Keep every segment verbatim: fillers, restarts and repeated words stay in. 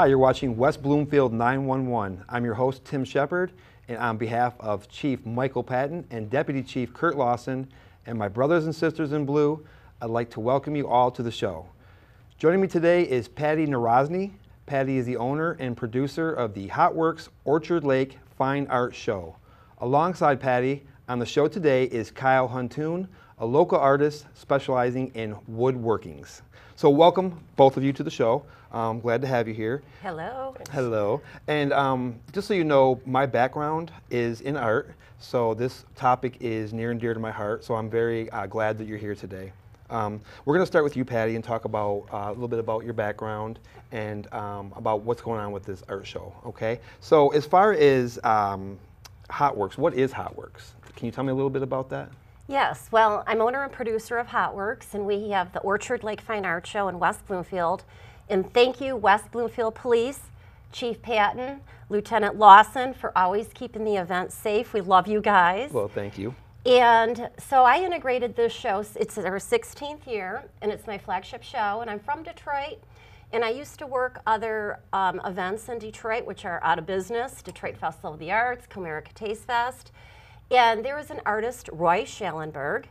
Hi, you're watching West Bloomfield nine one one. I'm your host, Tim Shepherd, and on behalf of Chief Michael Patton and Deputy Chief Kurt Lawson and my brothers and sisters in blue, I'd like to welcome you all to the show. Joining me today is Patty Narozny. Patty is the owner and producer of the Hot Works Orchard Lake Fine Art Show. Alongside Patty, on the show today is Kyle Huntoon, a local artist specializing in woodworkings. So welcome both of you to the show. Um, glad to have you here. Hello. Hello. And um, just so you know, my background is in art, so this topic is near and dear to my heart, so I'm very uh, glad that you're here today. Um, we're going to start with you, Patty, and talk about uh, a little bit about your background and um, about what's going on with this art show, okay? So as far as um, Hot Works, what is Hot Works? Can you tell me a little bit about that? Yes, well, I'm owner and producer of Hot Works, and we have the Orchard Lake Fine Art Show in West Bloomfield. And thank you, West Bloomfield Police, Chief Patton, Lieutenant Lawson, for always keeping the event safe. We love you guys. Well, thank you. And so I integrated this show. It's our sixteenth year, and it's my flagship show, and I'm from Detroit, and I used to work other um, events in Detroit, which are out of business, Detroit Festival of the Arts, Comerica Taste Fest, and there is an artist, Roy Schallenberg,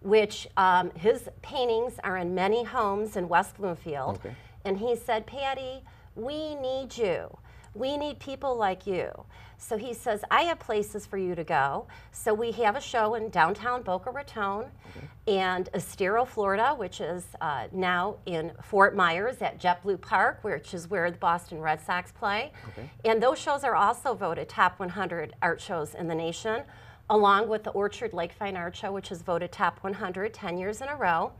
which um, his paintings are in many homes in West Bloomfield, okay. And he said, Patty, we need you. We need people like you. So he says, I have places for you to go. So we have a show in downtown Boca Raton, okay, and Estero, Florida, which is uh, now in Fort Myers at JetBlue Park, which is where the Boston Red Sox play. Okay. And those shows are also voted top one hundred art shows in the nation, along with the Orchard Lake Fine Art Show, which is voted top one hundred ten years in a row.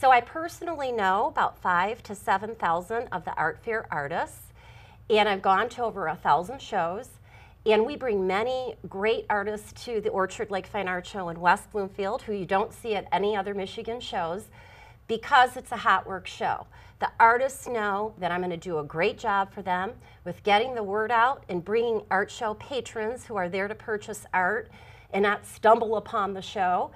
So I personally know about five to seven thousand of the Art Fair artists. And I've gone to over a thousand shows, and we bring many great artists to the Orchard Lake Fine Art Show in West Bloomfield who you don't see at any other Michigan shows because it's a Hot Work show. The artists know that I'm going to do a great job for them with getting the word out and bringing art show patrons who are there to purchase art and not stumble upon the show.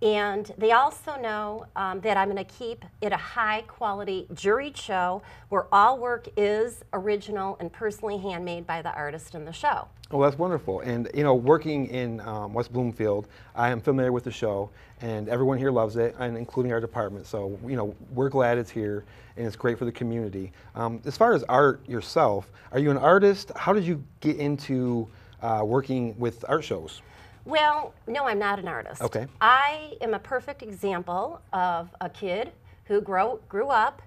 And they also know um, that I'm going to keep it a high-quality juried show where all work is original and personally handmade by the artist in the show. Well, that's wonderful. And, you know, working in um, West Bloomfield, I am familiar with the show, and everyone here loves it, and including our department. So, you know, we're glad it's here, and it's great for the community. Um, as far as art yourself, are you an artist? How did you get into uh, working with art shows? Well, no, I'm not an artist. Okay. I am a perfect example of a kid who grow, grew up,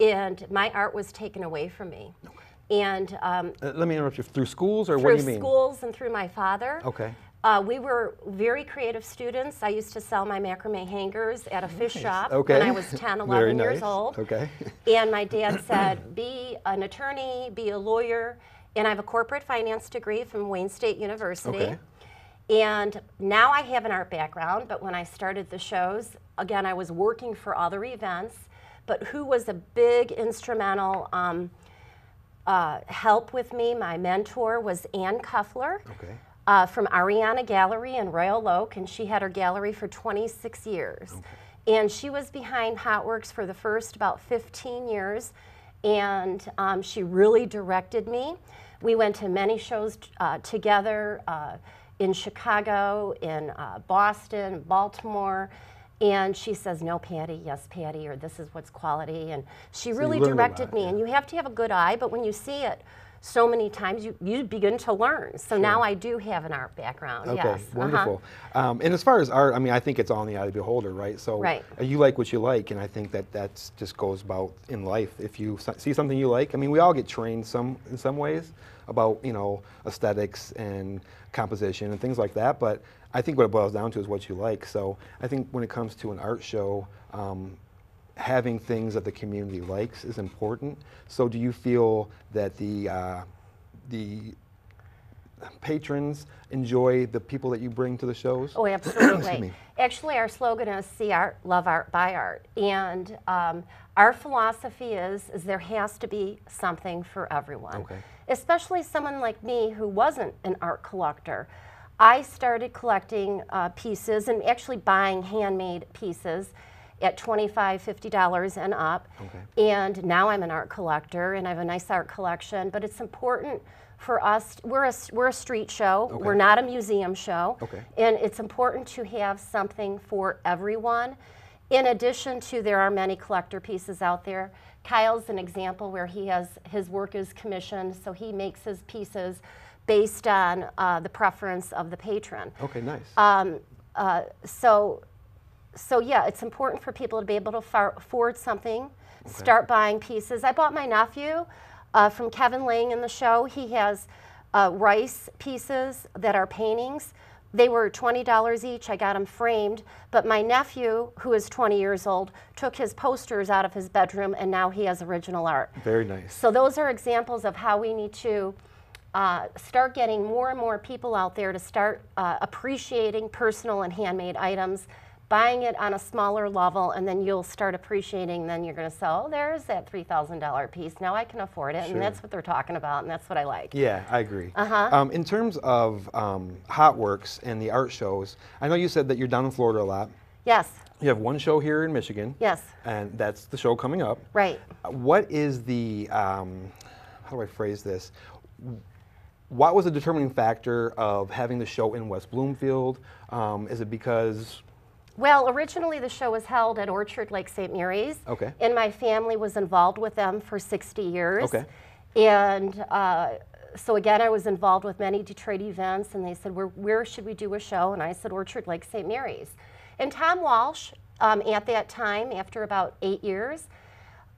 and my art was taken away from me. Okay. And um, uh, let me interrupt you. Through schools, or what do you mean? Through schools and through my father. Okay. Uh, we were very creative students. I used to sell my macrame hangers at a fish nice. shop okay. when I was ten, eleven nice. years old. Okay. And my dad said, be an attorney, be a lawyer. And I have a corporate finance degree from Wayne State University. Okay. And now I have an art background, but when I started the shows, again, I was working for other events, but who was a big instrumental um, uh, help with me, my mentor, was Ann Kuffler, okay, uh, from Ariana Gallery in Royal Oak, and she had her gallery for twenty-six years. Okay. And she was behind Hot Works for the first about fifteen years, and um, she really directed me. We went to many shows uh, together, uh, in Chicago, in uh, Boston, Baltimore, and she says, no, Patty, yes, Patty, or this is what's quality, and she so really directed me, yeah. And you have to have a good eye, but when you see it so many times, you, you begin to learn. So sure. Now I do have an art background, okay, yes. Wonderful. Uh-huh. um, and as far as art, I mean, I think it's all in the eye of the beholder, right? So right. You like what you like, and I think that that just goes about in life. If you see something you like, I mean, we all get trained some in some ways about, you know, aesthetics and composition and things like that, but I think what it boils down to is what you like. So I think when it comes to an art show, um, having things that the community likes is important. So do you feel that the uh, the patrons enjoy the people that you bring to the shows? Oh, absolutely. Actually, our slogan is see art, love art, buy art. And um, our philosophy is, is there has to be something for everyone, okay, especially someone like me who wasn't an art collector. I started collecting uh, pieces and actually buying handmade pieces. at twenty-five dollars, fifty dollars and up. Okay. And now I'm an art collector and I have a nice art collection, but it's important for us, we're a, we're a street show, okay. We're not a museum show, okay. And it's important to have something for everyone. In addition to, there are many collector pieces out there. Kyle's an example where he has, his work is commissioned, so he makes his pieces based on uh, the preference of the patron. Okay, nice. Um, uh, so, so yeah, it's important for people to be able to far afford something, okay. Start buying pieces. I bought my nephew uh, from Kevin Lang in the show. He has uh, rice pieces that are paintings. They were twenty dollars each, I got them framed, but my nephew, who is twenty years old, took his posters out of his bedroom and now he has original art. Very nice. So those are examples of how we need to uh, start getting more and more people out there to start uh, appreciating personal and handmade items, buying it on a smaller level, and then you'll start appreciating, then you're going to say, oh, there's that three thousand dollar piece, now I can afford it, sure. And that's what they're talking about, and that's what I like. Yeah, I agree. Uh-huh. Um, in terms of um, Hot Works and the art shows, I know you said that you're down in Florida a lot. Yes. You have one show here in Michigan. Yes. And that's the show coming up. Right. What is the, um, how do I phrase this? What was the determining factor of having the show in West Bloomfield? Um, is it because... Well, originally the show was held at Orchard Lake Saint Mary's, okay. And my family was involved with them for sixty years, okay. And uh, so again I was involved with many Detroit events, and they said, where, where should we do a show? And I said, Orchard Lake Saint Mary's. And Tom Walsh, um, at that time, after about eight years,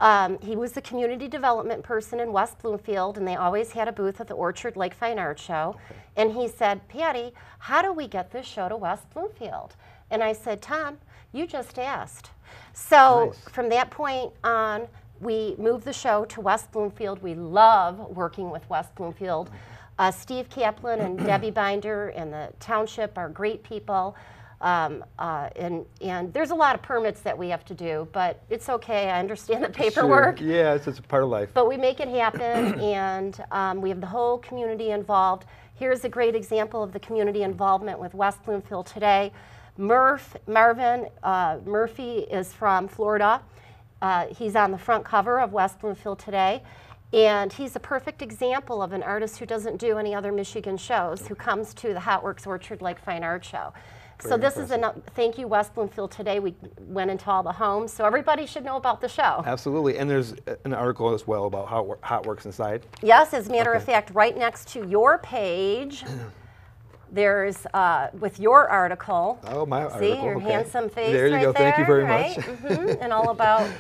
um, he was the community development person in West Bloomfield, and they always had a booth at the Orchard Lake Fine Art Show, okay. And he said, Patty, how do we get this show to West Bloomfield? And I said, Tom, you just asked. So nice. From that point on, we moved the show to West Bloomfield. We love working with West Bloomfield. Uh, Steve Kaplan and Debbie Binder and the township are great people. Um, uh, and, and there's a lot of permits that we have to do, but it's okay. I understand the paperwork. Sure. Yeah, it's, it's a part of life. But we make it happen, and um, we have the whole community involved. Here's a great example of the community involvement with West Bloomfield Today. Murph, Marvin uh, Murphy is from Florida. Uh, he's on the front cover of West Bloomfield Today, and he's a perfect example of an artist who doesn't do any other Michigan shows, who comes to the Hot Works Orchard Lake Fine Art Show. Very so this impressive. Is a thank you, West Bloomfield Today. We went into all the homes, so everybody should know about the show. Absolutely, and there's an article as well about Hot, Hot Works inside. Yes, as a matter okay. of fact, right next to your page. There's, uh, with your article, oh, my article. See, your okay. handsome face there you right go. There, thank you very right? much. Mm-hmm. And all about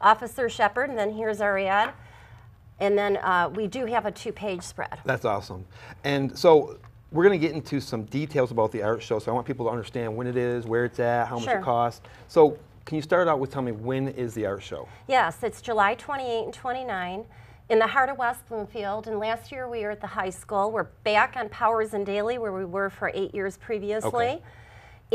Officer Shepherd, and then here's our ad. And then uh, we do have a two-page spread. That's awesome. And so we're going to get into some details about the art show, so I want people to understand when it is, where it's at, how much sure. it costs. So can you start out with telling me when is the art show? Yes, it's July twenty-eighth and twenty-ninth. In the heart of West Bloomfield, and last year we were at the high school. We're back on Powers and Daly, where we were for eight years previously. Okay.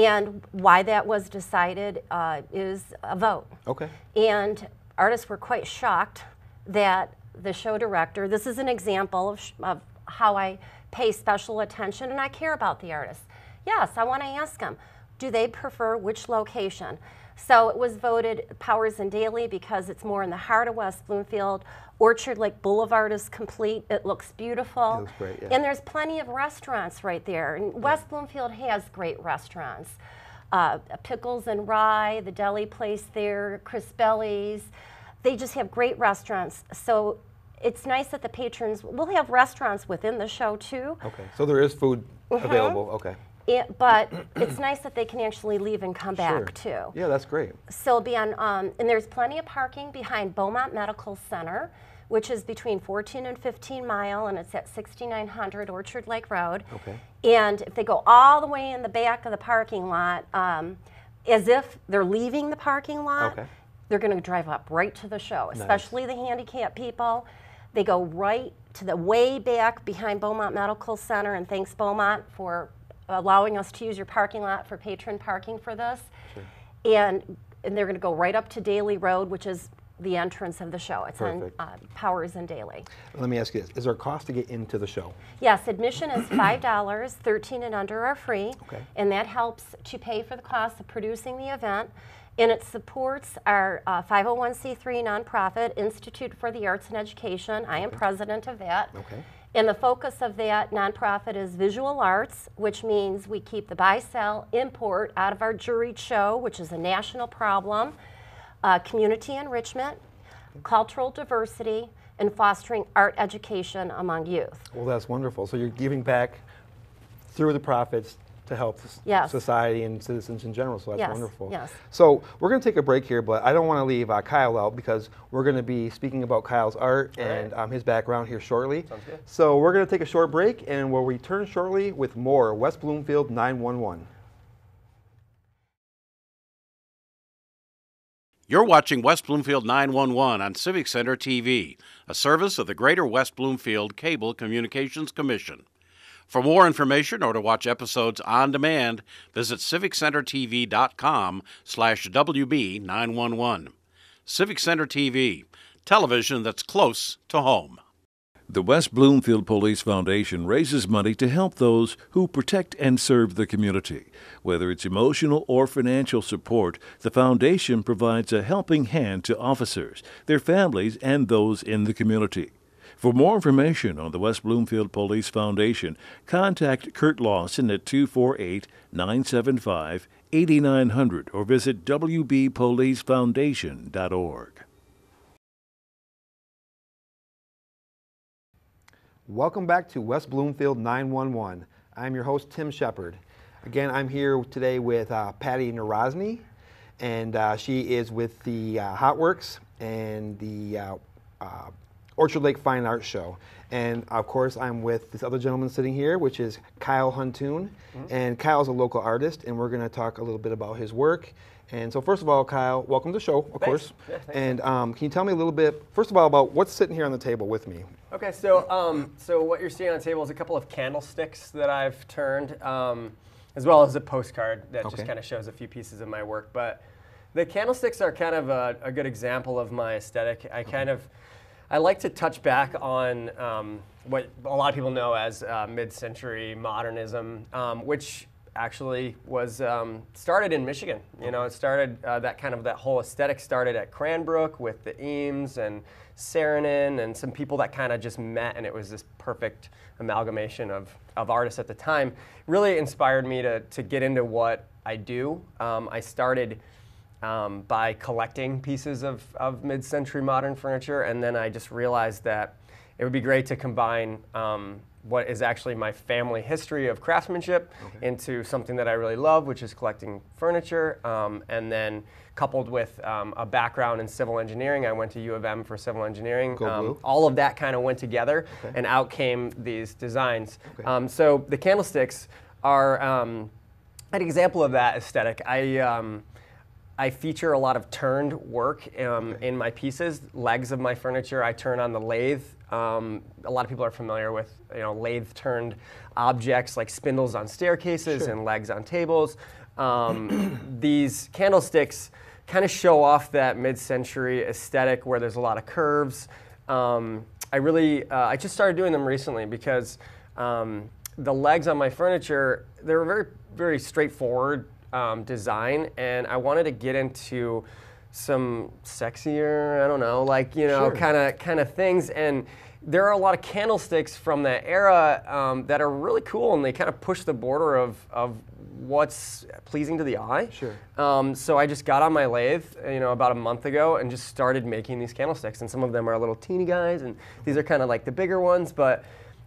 And why that was decided uh, is a vote. Okay. And artists were quite shocked that the show director, this is an example of, sh of how I pay special attention and I care about the artists. Yes, I want to ask them, do they prefer which location? So it was voted Powers and Daly because it's more in the heart of West Bloomfield. Orchard Lake Boulevard is complete. It looks beautiful. It looks great, yeah. And there's plenty of restaurants right there. And West yeah. Bloomfield has great restaurants. Uh, Pickles and Rye, the deli place there, Crispelli's. They just have great restaurants. So it's nice that the patrons will have restaurants within the show too. Okay, so there is food mm-hmm. available, okay. It, but it's nice that they can actually leave and come back sure. too. Yeah, that's great. So it'll be on, um, and there's plenty of parking behind Beaumont Medical Center, which is between fourteen and fifteen mile, and it's at sixty-nine hundred Orchard Lake Road. Okay. And if they go all the way in the back of the parking lot, um, as if they're leaving the parking lot, okay. they're going to drive up right to the show, especially nice. The handicapped people. They go right to the way back behind Beaumont Medical Center, and thanks Beaumont for allowing us to use your parking lot for patron parking for this. Sure. And, and they're going to go right up to Daly Road, which is the entrance of the show. It's Perfect. on uh, Powers and Daly. Let me ask you this. Is there a cost to get into the show? Yes, admission is five dollars. thirteen and under are free. Okay. And that helps to pay for the cost of producing the event. and it supports our uh, five oh one c three nonprofit Institute for the Arts and Education. I am okay. president of that. Okay. And the focus of that nonprofit is visual arts, which means we keep the buy, sell, import out of our juried show, which is a national problem, uh, community enrichment, okay. cultural diversity, and fostering art education among youth. Well, that's wonderful. So you're giving back through the profits to help yes. society and citizens in general, so that's yes. wonderful. Yes. So we're going to take a break here, but I don't want to leave uh, Kyle out because we're going to be speaking about Kyle's art All and right. um, his background here shortly. Sounds good. So we're going to take a short break and we'll return shortly with more West Bloomfield nine one one. You're watching West Bloomfield nine one one on Civic Center T V, a service of the Greater West Bloomfield Cable Communications Commission. For more information or to watch episodes on demand, visit civic center t v dot com slash W B nine one one. Civic Center T V, television that's close to home. The West Bloomfield Police Foundation raises money to help those who protect and serve the community. Whether it's emotional or financial support, the foundation provides a helping hand to officers, their families, and those in the community. For more information on the West Bloomfield Police Foundation, contact Kurt Lawson at two four eight, nine seven five, eight nine zero zero or visit w b police foundation dot org. Welcome back to West Bloomfield nine one one. I'm your host, Tim Shepherd. Again, I'm here today with uh, Patty Narozny, and uh, she is with the uh, Hot Works and the uh, uh, Orchard Lake Fine Art Show. And of course, I'm with this other gentleman sitting here, which is Kyle Huntoon. Mm-hmm. And Kyle's a local artist, and we're going to talk a little bit about his work. And so first of all, Kyle, welcome to the show, of Thanks. course. Yeah, and um, can you tell me a little bit, first of all, about what's sitting here on the table with me? Okay, so um, so what you're seeing on the table is a couple of candlesticks that I've turned, um, as well as a postcard that okay. just kind of shows a few pieces of my work. But the candlesticks are kind of a, a good example of my aesthetic. I kind of I like to touch back on um, what a lot of people know as uh, mid-century modernism, um, which actually was um, started in Michigan. You know, it started uh, that kind of that whole aesthetic started at Cranbrook with the Eames and Saarinen and some people that kind of just met, and it was this perfect amalgamation of of artists at the time. Really inspired me to to get into what I do. Um, I started. Um, by collecting pieces of, of mid-century modern furniture, and then I just realized that it would be great to combine um, what is actually my family history of craftsmanship okay. into something that I really love, which is collecting furniture, um, and then coupled with um, a background in civil engineering. I went to U of M for civil engineering. Go um, blue. All of that kind of went together, okay. and out came these designs. Okay. Um, so the candlesticks are um, an example of that aesthetic. I. Um, I feature a lot of turned work um, okay. in my pieces. Legs of my furniture, I turn on the lathe. Um, a lot of people are familiar with, you know, lathe-turned objects like spindles on staircases sure. and legs on tables. Um, these candlesticks kind of show off that mid-century aesthetic where there's a lot of curves. Um, I really, uh, I just started doing them recently because um, the legs on my furniture, they were very, very straightforward. Um, design, and I wanted to get into some sexier, I don't know, like, you know, kind of kind of things. And there are a lot of candlesticks from that era um, that are really cool, and they kind of push the border of, of what's pleasing to the eye. Sure. Um, so I just got on my lathe, you know, about a month ago, and just started making these candlesticks. And some of them are little teeny guys, and these are kind of like the bigger ones, but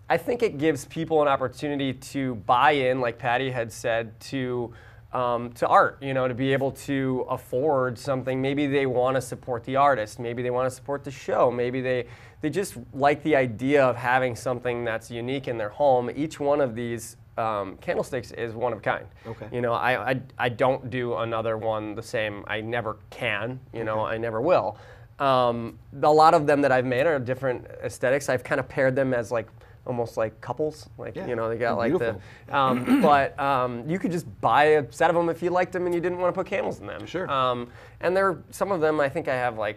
I think it gives people an opportunity to buy in, like Patty had said, to Um, to art, you know, to be able to afford something. Maybe they want to support the artist. Maybe they want to support the show. Maybe they they just like the idea of having something that's unique in their home. Each one of these um, candlesticks is one of a kind. Okay. You know, I, I I don't do another one the same. I never can. You know, okay. I never will. Um, a lot of them that I've made are different aesthetics. I've kind of paired them as like. Almost like couples, like yeah. you know, they got like Beautiful. the. Um, but um, you could just buy a set of them if you liked them and you didn't want to put candles in them. Sure. Um, and there, some of them, I think I have like,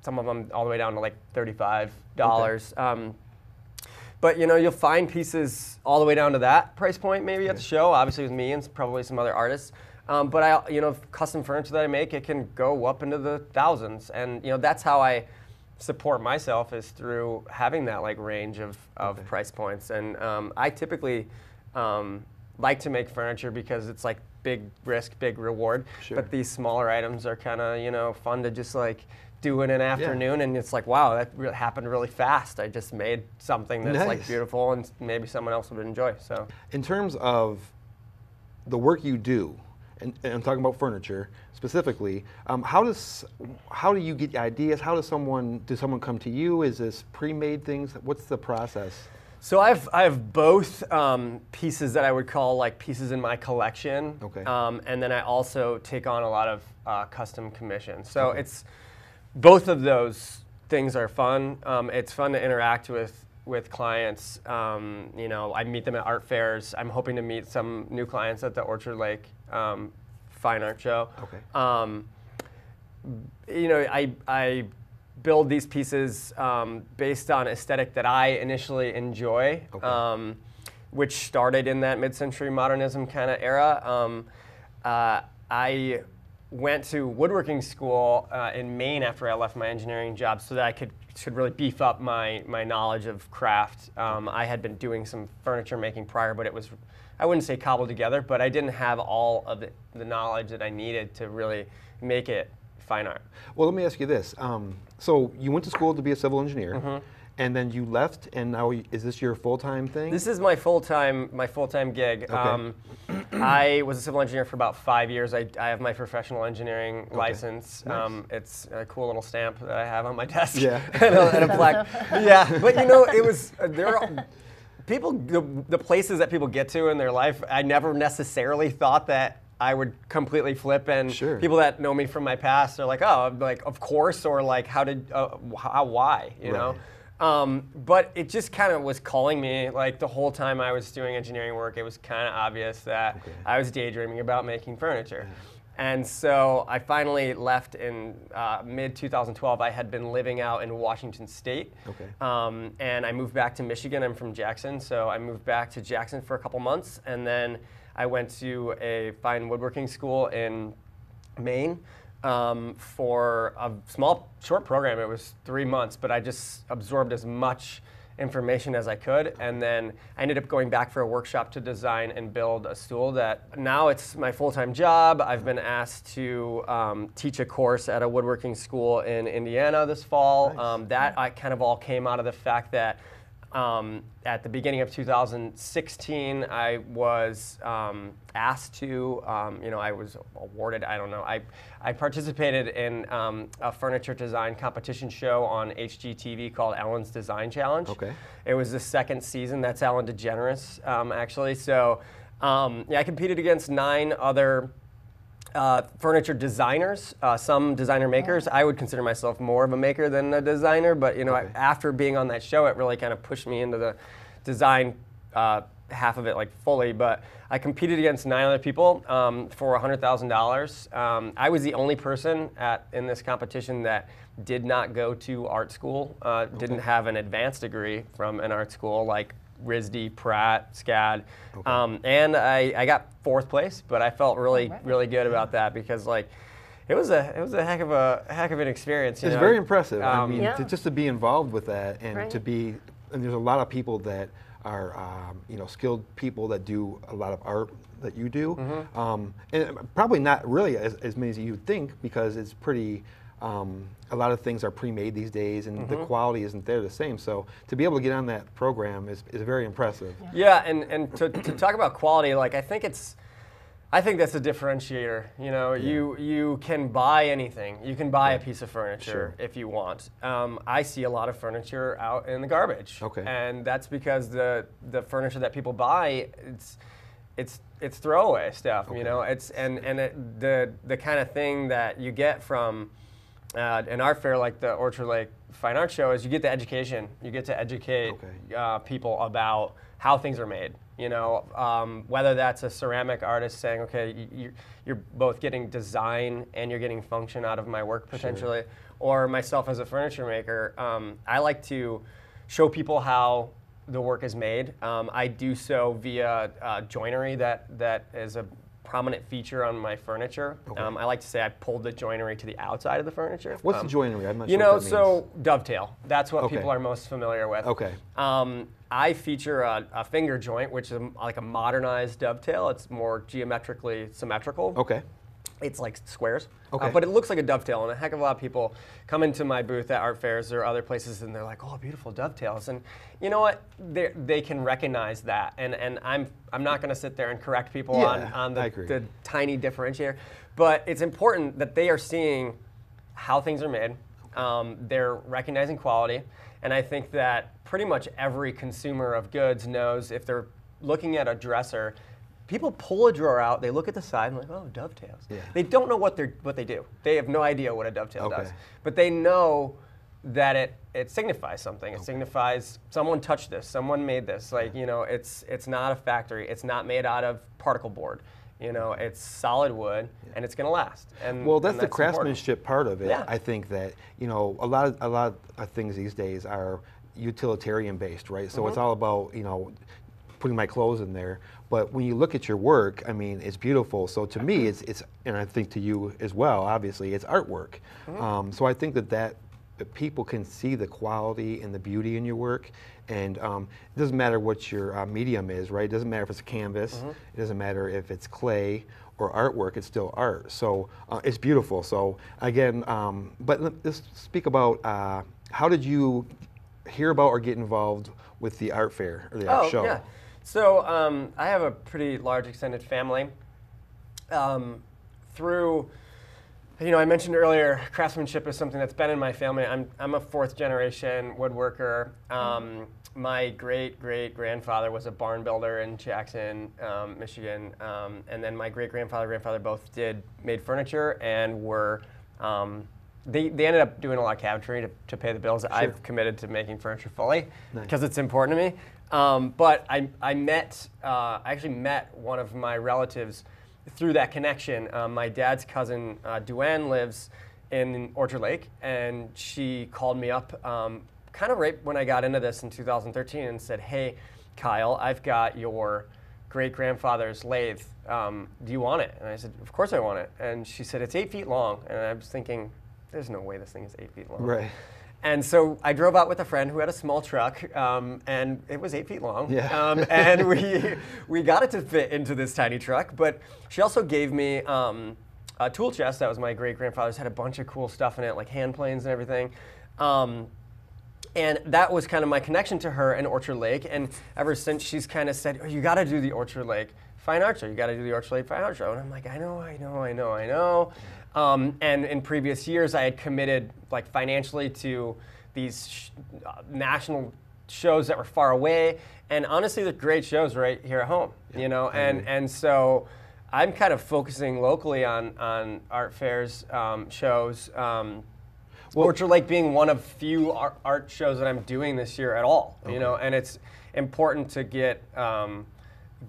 some of them all the way down to like thirty-five dollars. Okay. Um, but you know, you'll find pieces all the way down to that price point maybe okay. at the show. Obviously, with me and probably some other artists. Um, but I, you know, custom furniture that I make, it can go up into the thousands, and you know, that's how I support myself, is through having that like range of, of okay. price points. And um, I typically um, like to make furniture because it's like big risk, big reward. Sure. But these smaller items are kind of, you know, fun to just like do in an afternoon, yeah. and it's like, wow, that re happened really fast. I just made something that's nice. Like beautiful, and maybe someone else would enjoy. So, in terms of the work you do, and, and I'm talking about furniture specifically, um, how does how do you get ideas? How does someone does someone come to you? Is this pre-made things? What's the process? So I've I have both um, pieces that I would call like pieces in my collection, okay. um, and then I also take on a lot of uh, custom commissions. So okay. it's both of those things are fun. Um, it's fun to interact with with clients. Um, you know, I meet them at art fairs. I'm hoping to meet some new clients at the Orchard Lake um, Fine Art Show. Okay. Um, you know, I I. build these pieces um, based on aesthetic that I initially enjoy, okay. um, which started in that mid-century modernism kind of era. Um, uh, I went to woodworking school uh, in Maine after I left my engineering job, so that I could, could really beef up my, my knowledge of craft. Um, I had been doing some furniture making prior, but it was, I wouldn't say cobbled together, but I didn't have all of the, the knowledge that I needed to really make it fine art. Well, let me ask you this. Um, so you went to school to be a civil engineer, mm-hmm. and then you left, and now is this your full-time thing? This is my full-time my full-time gig. Okay. Um, I was a civil engineer for about five years. I, I have my professional engineering okay. license. Nice. Um, it's a cool little stamp that I have on my desk. Yeah. and, a, and a plaque. Yeah, but you know, it was, uh, there are, people, the, the places that people get to in their life, I never necessarily thought that I would completely flip, and sure. people that know me from my past are like, oh, like of course, or like how did, uh, how, why, you right. know? Um, but it just kind of was calling me. Like the whole time I was doing engineering work, it was kind of obvious that okay. I was daydreaming about making furniture. Yeah. And so I finally left in uh, mid two thousand twelve. I had been living out in Washington State, okay. um, and I moved back to Michigan. I'm from Jackson, so I moved back to Jackson for a couple months, and then I went to a fine woodworking school in Maine um, for a small, short program. It was three months, but I just absorbed as much information as I could, and then I ended up going back for a workshop to design and build a stool that now it's my full-time job. I've been asked to um, teach a course at a woodworking school in Indiana this fall. Nice. Um, that I kind of all came out of the fact that um, at the beginning of two thousand sixteen, I was um, asked to, um, you know, I was awarded, I don't know, I, I participated in um, a furniture design competition show on H G T V called Ellen's Design Challenge. Okay. It was the second season. That's Ellen DeGeneres, um, actually. So, um, yeah, I competed against nine other Uh, furniture designers, uh, some designer makers. I would consider myself more of a maker than a designer, but you know, okay. I, after being on that show, it really kind of pushed me into the design uh, half of it like fully. But I competed against nine other people um, for one hundred thousand dollars. Um, I was the only person at, in this competition that did not go to art school, uh, okay. didn't have an advanced degree from an art school like R I S D, Pratt, SCAD, okay. um, and I, I got fourth place, but I felt really, right. really good about that because like, it was a it was a heck of a heck of an experience. You it's know? Very impressive. Um, I mean, yeah. to, just to be involved with that and right. to be, and there's a lot of people that are um, you know, skilled people that do a lot of art that you do, mm-hmm. um, and probably not really as, as many as you'd think because it's pretty. Um, a lot of things are pre-made these days, and mm-hmm. the quality isn't there the same. So to be able to get on that program is, is very impressive. Yeah, yeah and, and to, to talk about quality, like I think it's, I think that's a differentiator. You know, yeah. you you can buy anything. You can buy right. a piece of furniture sure. if you want. Um, I see a lot of furniture out in the garbage. Okay. And that's because the the furniture that people buy, it's it's it's throwaway stuff. Okay. You know, it's and and it, the the kind of thing that you get from Uh, an art fair like the Orchard Lake Fine Art Show is you get the education. You get to educate okay. uh, people about how things are made. You know, um, whether that's a ceramic artist saying, okay, you, you're both getting design and you're getting function out of my work potentially, sure. or myself as a furniture maker. Um, I like to show people how the work is made. Um, I do so via uh, joinery that that is a prominent feature on my furniture. Okay. Um, I like to say I pulled the joinery to the outside of the furniture. What's um, the joinery? I'm not you sure know, what that so means. Dovetail. That's what okay. people are most familiar with. Okay. Um, I feature a, a finger joint, which is a, like a modernized dovetail. It's more geometrically symmetrical. Okay. It's like squares, okay. uh, but it looks like a dovetail, and a heck of a lot of people come into my booth at art fairs or other places, and they're like, "Oh, beautiful dovetails!" And you know what? They they can recognize that, and and I'm I'm not going to sit there and correct people yeah, on on the, the tiny differentiator, but it's important that they are seeing how things are made. Um, they're recognizing quality, and I think that pretty much every consumer of goods knows if they're looking at a dresser. People pull a drawer out, they look at the side and like, oh, dovetails. Yeah. They don't know what they're what they do. They have no idea what a dovetail okay. does. But they know that it it signifies something. Okay. It signifies someone touched this, someone made this. Like, yeah. you know, it's it's not a factory. It's not made out of particle board. You know, it's solid wood, yeah. and it's going to last. And well, that's, and that's the craftsmanship important. part of it. Yeah. I think that, you know, a lot of a lot of things these days are utilitarian based, right? So mm-hmm. it's all about, you know, putting my clothes in there. But when you look at your work, I mean, it's beautiful. So to me, it's, it's and I think to you as well, obviously, it's artwork. Mm-hmm. um, so I think that, that that people can see the quality and the beauty in your work. And um, it doesn't matter what your uh, medium is, right? It doesn't matter if it's a canvas. Mm-hmm. It doesn't matter if it's clay or artwork. It's still art. So uh, it's beautiful. So again, um, but let's speak about uh, how did you hear about or get involved with the art fair or the art oh, show? Yeah. So um, I have a pretty large extended family. Um, through, you know, I mentioned earlier, craftsmanship is something that's been in my family. I'm I'm a fourth generation woodworker. Um, my great great grandfather was a barn builder in Jackson, um, Michigan, um, and then my great grandfather and grandfather both did made furniture and were. Um, They, they ended up doing a lot of cabinetry to, to pay the bills. Sure. I've committed to making furniture fully because nice. It's important to me. Um, but I, I met, uh, I actually met one of my relatives through that connection. Um, my dad's cousin, uh, Duane, lives in Orchard Lake, and she called me up um, kind of right when I got into this in two thousand thirteen and said, hey, Kyle, I've got your great-grandfather's lathe. Um, do you want it? And I said, of course I want it. And she said, it's eight feet long. And I was thinking, there's no way this thing is eight feet long. Right. And so I drove out with a friend who had a small truck, um, and it was eight feet long. Yeah. Um, and we we got it to fit into this tiny truck. But she also gave me um, a tool chest that was my great-grandfather's, had a bunch of cool stuff in it, like hand planes and everything. Um, and that was kind of my connection to her and Orchard Lake. And ever since, she's kind of said, oh, you got to do the Orchard Lake Fine Art Show. You got to do the Orchard Lake Fine Art Show. And I'm like, I know, I know, I know, I know. Um, and in previous years, I had committed like financially to these sh uh, national shows that were far away, and honestly, they're great shows right here at home, yeah. you know. And mm-hmm. and so, I'm kind of focusing locally on on art fairs, um, shows. Um, well, Orchard Lake being one of few art, art shows that I'm doing this year at all, okay. you know. And it's important to get. Um,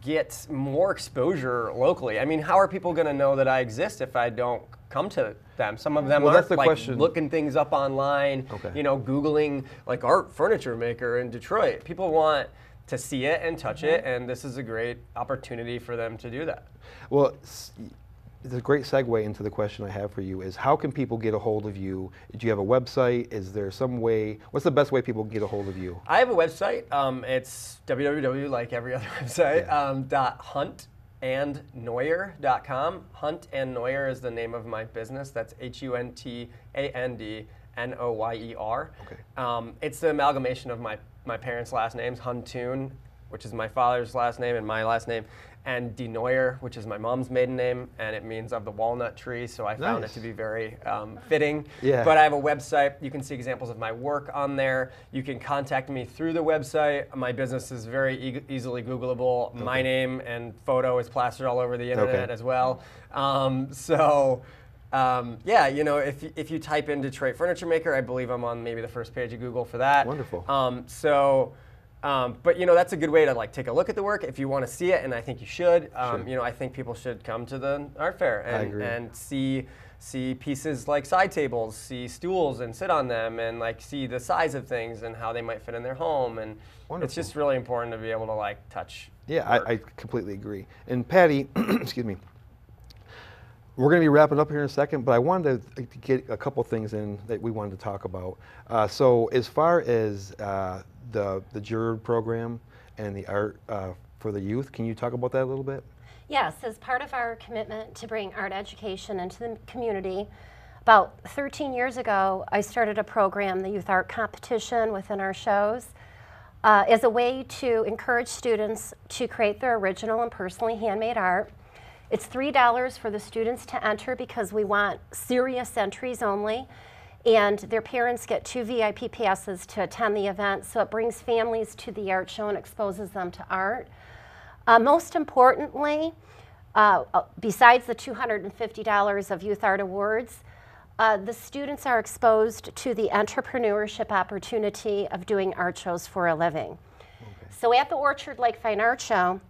get more exposure locally. I mean, how are people going to know that I exist if I don't come to them? Some of them well, aren't, that's the like, question. Looking things up online, okay. you know, Googling, like, art furniture maker in Detroit. People want to see it and touch mm-hmm. it, and this is a great opportunity for them to do that. Well, it's a great segue into the question I have for you is, how can people get a hold of you? Do you have a website? Is there some way? What's the best way people can get a hold of you? I have a website. Um, it's www, like every other website, yeah. um, dot hunt and noyer dot com. Hunt and Noyer is the name of my business. That's H U N T A N D N O Y E R. Okay. Um, it's the amalgamation of my, my parents' last names, Huntoon, which is my father's last name and my last name, and De Noyer, which is my mom's maiden name, and it means of the walnut tree, so I nice. found it to be very um, fitting. Yeah. But I have a website. You can see examples of my work on there. You can contact me through the website. My business is very e easily Googleable. Okay. My name and photo is plastered all over the internet okay. as well. Um, so, um, yeah, you know, if, if you type in Detroit Furniture Maker, I believe I'm on maybe the first page of Google for that. Wonderful. Um, so. Um, but you know, that's a good way to like take a look at the work if you want to see it, and I think you should. Um, sure. You know, I think people should come to the art fair and, and see see pieces like side tables, see stools, and sit on them, and like see the size of things and how they might fit in their home. And wonderful. It's just really important to be able to like touch. Yeah, I, I completely agree. And Patty, excuse me, We're going to be wrapping up here in a second, but I wanted to get a couple things in that we wanted to talk about. Uh, so as far as uh, the, the J U R D program and the art uh, for the youth, can you talk about that a little bit? Yes, as part of our commitment to bring art education into the community, about thirteen years ago, I started a program, the Youth Art Competition, within our shows, uh, as a way to encourage students to create their original and personally handmade art. It's three dollars for the students to enter because we want serious entries only, and their parents get two V I P passes to attend the event, so it brings families to the art show and exposes them to art. Uh, most importantly, uh, besides the two hundred fifty dollars of Youth Art Awards, uh, the students are exposed to the entrepreneurship opportunity of doing art shows for a living. Okay. So at the Orchard Lake Fine Art Show,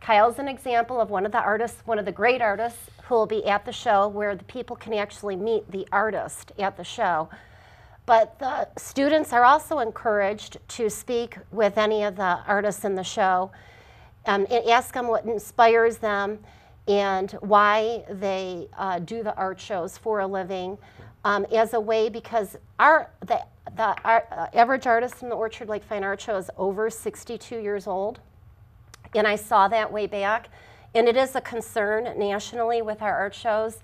Kyle's an example of one of the artists, one of the great artists who will be at the show, where the people can actually meet the artist at the show. But the students are also encouraged to speak with any of the artists in the show um, and ask them what inspires them and why they uh, do the art shows for a living um, as a way, because our, the, the our, uh, average artist in the Orchard Lake Fine Art Show is over sixty-two years old. And I saw that way back, and it is a concern nationally with our art shows.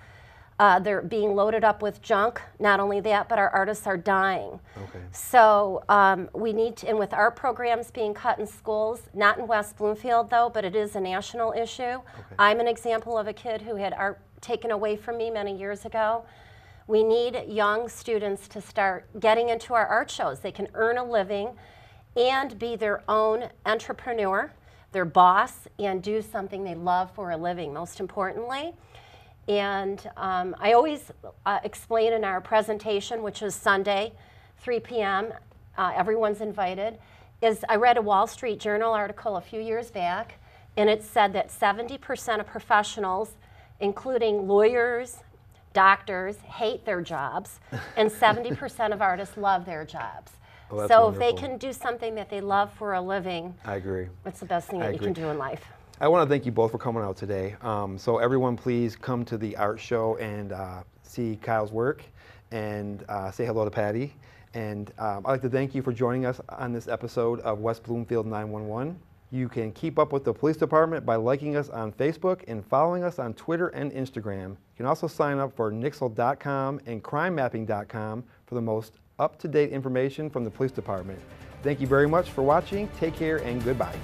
Uh, they're being loaded up with junk. Not only that, but our artists are dying. Okay. So um, we need to, and with our programs being cut in schools, not in West Bloomfield though, but it is a national issue. Okay. I'm an example of a kid who had art taken away from me many years ago. We need young students to start getting into our art shows. They can earn a living and be their own entrepreneur, their boss, and do something they love for a living, most importantly. And um, I always uh, explain in our presentation, which is Sunday, three P M, uh, everyone's invited, is I read a Wall Street Journal article a few years back, and it said that seventy percent of professionals, including lawyers, doctors, hate their jobs, and seventy percent of artists love their jobs. Oh, so wonderful. If they can do something that they love for a living, I agree. It's the best thing I that agree. you can do in life. I want to thank you both for coming out today. Um, so everyone, please come to the art show and uh, see Kyle's work, and uh, say hello to Patty. And um, I'd like to thank you for joining us on this episode of West Bloomfield nine one one. You can keep up with the police department by liking us on Facebook and following us on Twitter and Instagram. You can also sign up for nixle dot com and crime mapping dot com for the most up-to-date information from the police department. Thank you very much for watching. Take care and goodbye.